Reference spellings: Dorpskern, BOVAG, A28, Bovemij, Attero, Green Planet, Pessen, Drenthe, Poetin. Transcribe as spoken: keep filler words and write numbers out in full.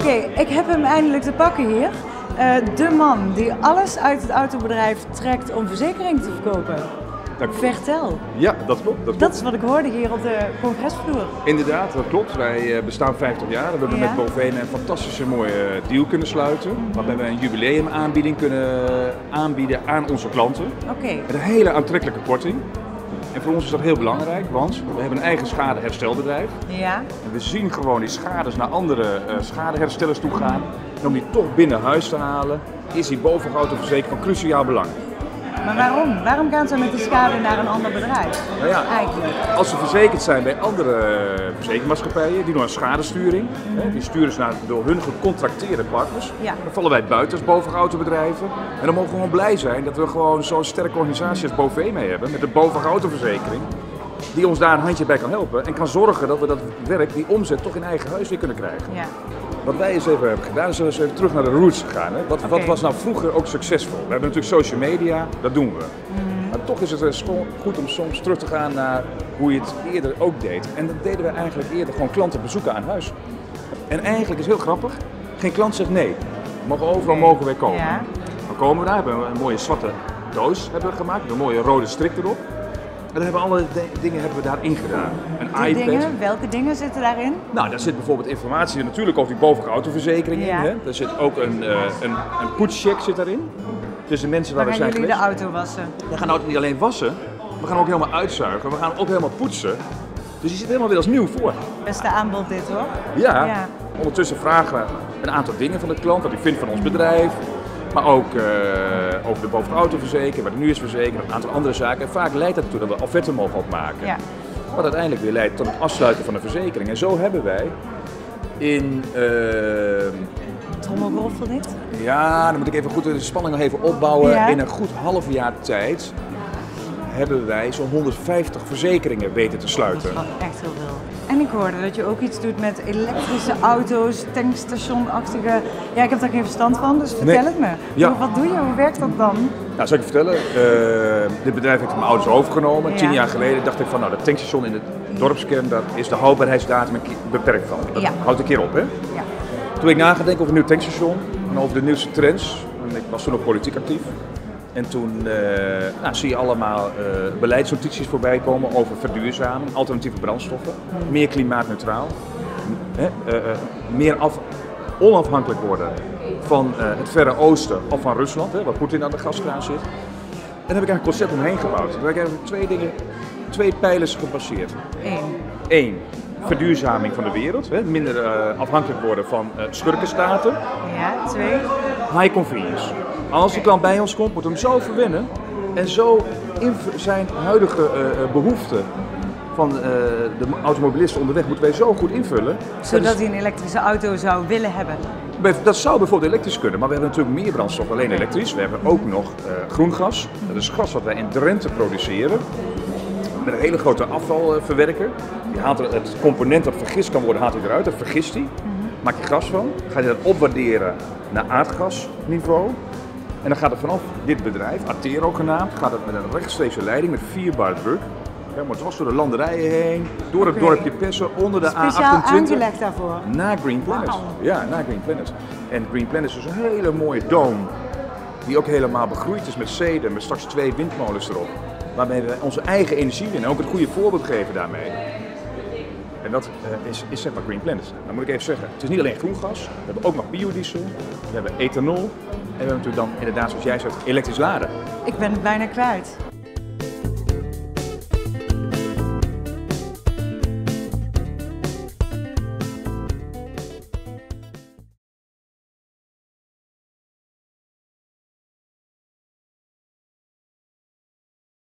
Oké, okay, ik heb hem eindelijk te pakken hier. Uh, de man die alles uit het autobedrijf trekt om verzekering te verkopen. Dat Vertel. Ja, dat klopt, dat klopt. Dat is wat ik hoorde hier op de congresvloer. Inderdaad, dat klopt. Wij bestaan vijftig jaar. We hebben ja. met Bovemij een fantastische mooie deal kunnen sluiten. Mm-hmm. Waarbij we een jubileumaanbieding kunnen aanbieden aan onze klanten. Oké. Okay. Met een hele aantrekkelijke korting. En voor ons is dat heel belangrijk, want we hebben een eigen schadeherstelbedrijf. Ja. En we zien gewoon die schades naar andere uh, schadeherstellers toe gaan. En om die toch binnen huis te halen, is die bovengauwteverzekering van cruciaal belang. Maar waarom? Waarom gaan ze met die schade naar een ander bedrijf? Nou ja, eigenlijk. Als ze verzekerd zijn bij andere verzekermaatschappijen, die doen een schadesturing. Mm. Hè, die sturen ze naar, door hun gecontracteerde partners. Ja. Dan vallen wij buiten als bovengauwtebedrijven. En dan mogen we gewoon blij zijn dat we gewoon zo'n sterke organisatie als Bovemij hebben, met de bovengauwteverzekering, die ons daar een handje bij kan helpen. En kan zorgen dat we dat werk, die omzet, toch in eigen huis weer kunnen krijgen. Ja. Wat wij eens even hebben gedaan, is we eens even terug naar de roots gegaan. Hè? Wat, okay. wat was nou vroeger ook succesvol? We hebben natuurlijk social media, dat doen we. Mm. Maar toch is het goed om soms terug te gaan naar hoe je het eerder ook deed. En dat deden we eigenlijk eerder gewoon klanten bezoeken aan huis. En eigenlijk is het heel grappig, geen klant zegt nee. We mogen overal nee. mogen wij komen. Ja. Dan komen we daar, hebben we een mooie zwarte doos hebben we gemaakt, met een mooie rode strik erop. En dan hebben we alle dingen hebben we daarin gedaan. Een iPad. Dingen, welke dingen zitten daarin? Nou, daar zit bijvoorbeeld informatie natuurlijk over die bovengauwteverzekering ja. in. Hè? Daar zit ook een, uh, een, een poetscheck zit daarin. Dus de mensen waar we zijn geweest. We gaan jullie de auto wassen? We gaan de auto niet alleen wassen, we gaan ook helemaal uitzuigen, we gaan ook helemaal poetsen. Dus die zit helemaal weer als nieuw voor. Beste aanbod dit hoor. Ja, ja. Ondertussen vragen we een aantal dingen van de klant, wat hij vindt van ons bedrijf. Maar ook uh, over de bovengauwteverzekering, wat er nu is verzekerd, een aantal andere zaken. En vaak leidt dat ertoe dat we offerten mogen opmaken. Ja. Wat uiteindelijk weer leidt tot het afsluiten van de verzekering. En zo hebben wij in... Uh... Trommelroffel dit? Ja, dan moet ik even goed de spanning nog even opbouwen. Ja. In een goed half jaar tijd hebben wij zo'n honderdvijftig verzekeringen weten te sluiten. Dat is echt heel veel. En ik hoorde dat je ook iets doet met elektrische auto's, tankstationachtige... Ja, ik heb daar geen verstand van, dus vertel nee. het me. Ja. Wat doe je? Hoe werkt dat dan? Nou, zal ik je vertellen. Uh, dit bedrijf heeft mijn ouders overgenomen. Ja. Tien jaar geleden dacht ik van, nou, dat tankstation in de Dorpskern, daar is de houdbaarheidsdatum beperkt van. Dat ja. houdt een keer op, hè? Ja. Toen ben ik nagedacht over een nieuw tankstation en over de nieuwste trends. En ik was toen ook politiek actief. En toen uh, nou, zie je allemaal uh, beleidsnotities voorbij komen over verduurzaming, alternatieve brandstoffen, meer klimaatneutraal, hè, uh, uh, meer af, onafhankelijk worden van uh, het Verre Oosten of van Rusland, hè, waar Poetin aan de gaskraan zit. En daar heb ik eigenlijk een concept omheen gebouwd. Daar heb ik eigenlijk twee dingen, twee pijlers gebaseerd. Eén. Eén. Verduurzaming van de wereld, hè, minder uh, afhankelijk worden van uh, schurkenstaten. Ja, twee. High convenience. Als de klant bij ons komt, moet hem zo verwennen en zo in zijn huidige uh, behoeften van uh, de automobilisten onderweg moeten wij zo goed invullen. Zodat hij een elektrische auto zou willen hebben? Dat zou bijvoorbeeld elektrisch kunnen, maar we hebben natuurlijk meer brandstof alleen elektrisch. We hebben ook nog uh, groen gas. Dat is gas wat wij in Drenthe produceren. Met een hele grote afvalverwerker. Die haalt er, het component dat vergist kan worden, haalt hij eruit. Dat vergist hij. Maak je gas van. Ga je dat opwaarderen naar aardgasniveau. En dan gaat het vanaf dit bedrijf, Attero genaamd, gaat het met een rechtstreekse leiding met vier bar druk. Ja, maar het was door de landerijen heen, door het okay. dorpje Pessen, onder de Speciaal A achtentwintig. Speciaal aangelegd daarvoor? Na Green Planet. Wow. Ja, na Green Planet. En Green Planet is dus een hele mooie dome, die ook helemaal begroeid is met zeden, met straks twee windmolens erop. Waarmee we onze eigen energie winnen en ook het goede voorbeeld geven daarmee. En dat uh, is, is zeg maar Green Planet. Dan moet ik even zeggen, het is niet alleen groen gas, we hebben ook nog biodiesel, we hebben ethanol. En we hebben natuurlijk dan inderdaad, zoals jij zegt, elektrisch laden. Ik ben het bijna kwijt.